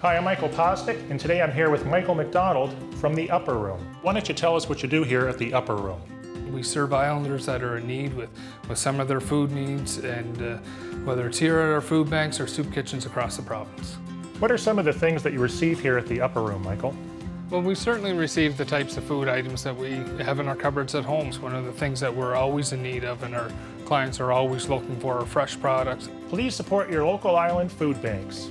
Hi, I'm Michael Posick, and today I'm here with Michael McDonald from The Upper Room. Why don't you tell us what you do here at The Upper Room? We serve islanders that are in need with some of their food needs, and whether it's here at our food banks or soup kitchens across the province. What are some of the things that you receive here at The Upper Room, Michael? Well, we certainly receive the types of food items that we have in our cupboards at home. It's one of the things that we're always in need of, and our clients are always looking for fresh products. Please support your local island food banks.